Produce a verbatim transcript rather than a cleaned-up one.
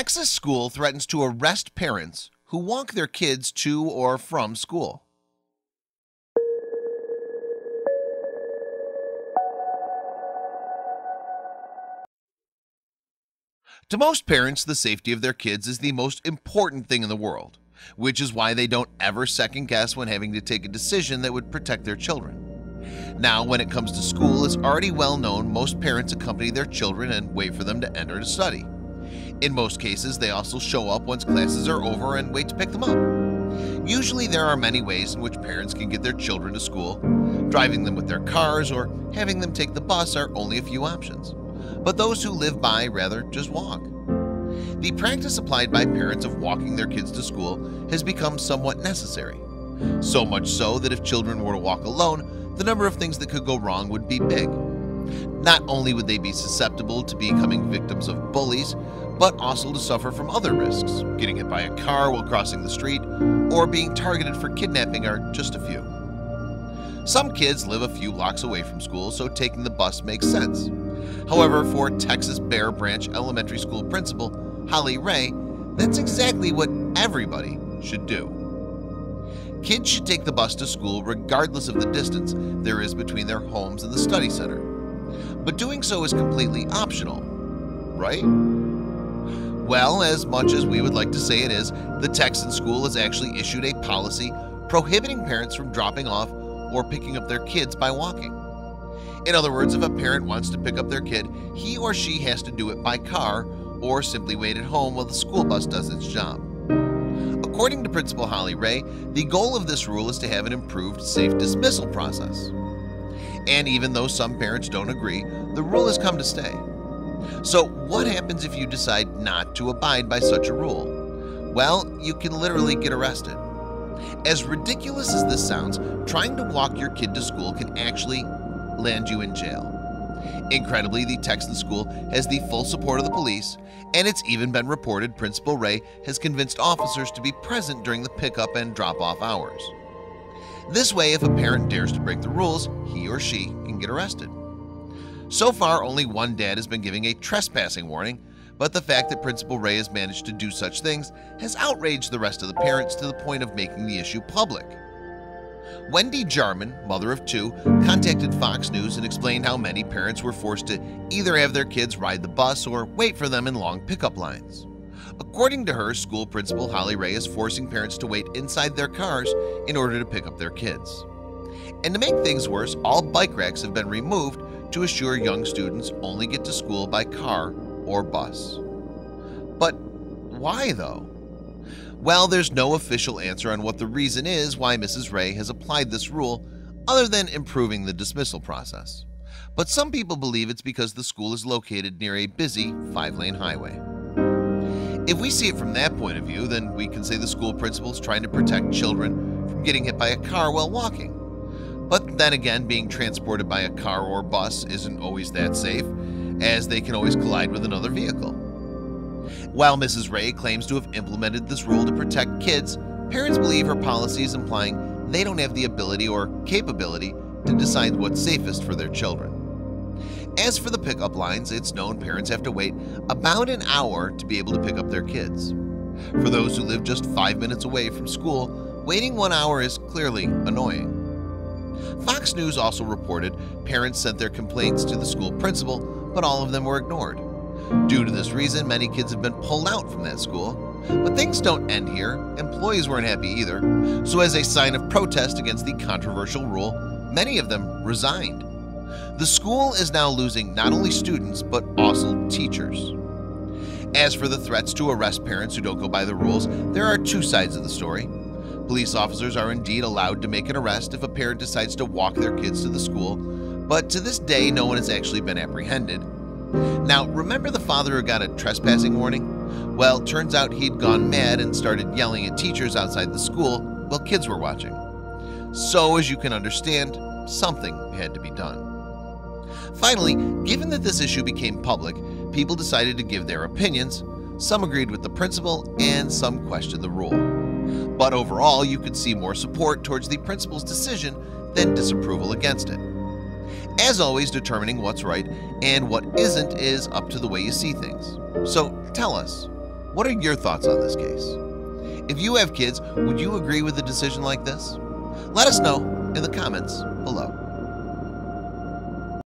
Texas school threatens to arrest parents who walk their kids to or from school. To most parents, the safety of their kids is the most important thing in the world, which is why they don't ever second guess when having to take a decision that would protect their children. Now, when it comes to school, it's already well known most parents accompany their children and wait for them to enter to study. In most cases, they also show up once classes are over and wait to pick them up. Usually, there are many ways in which parents can get their children to school. Driving them with their cars or having them take the bus are only a few options. But those who live by rather just walk. The practice applied by parents of walking their kids to school has become somewhat necessary. So much so that if children were to walk alone, the number of things that could go wrong would be big. Not only would they be susceptible to becoming victims of bullies, but also to suffer from other risks. Getting hit by a car while crossing the street or being targeted for kidnapping are just a few. Some kids live a few blocks away from school, so taking the bus makes sense. However, for Texas Bear Branch Elementary School principal Holly Ray, that's exactly what everybody should do. Kids should take the bus to school regardless of the distance there is between their homes and the study center. But doing so is completely optional, right? Well, as much as we would like to say it is, the Texan school has actually issued a policy prohibiting parents from dropping off or picking up their kids by walking. In other words, if a parent wants to pick up their kid, he or she has to do it by car or simply wait at home while the school bus does its job. According to Principal Holly Ray, the goal of this rule is to have an improved safe dismissal process. And even though some parents don't agree, the rule has come to stay. So what happens if you decide not to abide by such a rule? Well, you can literally get arrested. As ridiculous as this sounds, trying to walk your kid to school can actually land you in jail. Incredibly, the Texan school has the full support of the police, and it's even been reported Principal Ray has convinced officers to be present during the pickup and drop-off hours. This way, if a parent dares to break the rules, he or she can get arrested. So far, only one dad has been giving a trespassing warning, but the fact that Principal Ray has managed to do such things has outraged the rest of the parents to the point of making the issue public. Wendy Jarman, mother of two, contacted Fox News and explained how many parents were forced to either have their kids ride the bus or wait for them in long pickup lines. According to her, school principal Holly Ray is forcing parents to wait inside their cars in order to pick up their kids. And to make things worse, all bike racks have been removed to assure young students only get to school by car or bus. But why though? Well, there's no official answer on what the reason is why Missus Ray has applied this rule other than improving the dismissal process. But some people believe it's because the school is located near a busy five-lane highway. If we see it from that point of view, then we can say the school principal is trying to protect children from getting hit by a car while walking. But then again, being transported by a car or bus isn't always that safe, as they can always collide with another vehicle. While Missus Ray claims to have implemented this rule to protect kids, parents believe her policy is implying they don't have the ability or capability to decide what's safest for their children. As for the pickup lines, it's known parents have to wait about an hour to be able to pick up their kids. For those who live just five minutes away from school, waiting one hour is clearly annoying. Fox News also reported parents sent their complaints to the school principal, but all of them were ignored. Due to this reason, many kids have been pulled out from that school. But things don't end here. Employees weren't happy either. So as a sign of protest against the controversial rule, many of them resigned. The school is now losing not only students, but also teachers. As for the threats to arrest parents who don't go by the rules, there are two sides of the story. Police officers are indeed allowed to make an arrest if a parent decides to walk their kids to the school, but to this day, no one has actually been apprehended. Now, remember the father who got a trespassing warning? Well, turns out he'd gone mad and started yelling at teachers outside the school while kids were watching. So, as you can understand, something had to be done. Finally, given that this issue became public, people decided to give their opinions. Some agreed with the principal and some questioned the rule. But overall, you could see more support towards the principal's decision than disapproval against it. As always, determining what's right and what isn't is up to the way you see things. So tell us, What are your thoughts on this case? If you have kids, would you agree with a decision like this? Let us know in the comments below.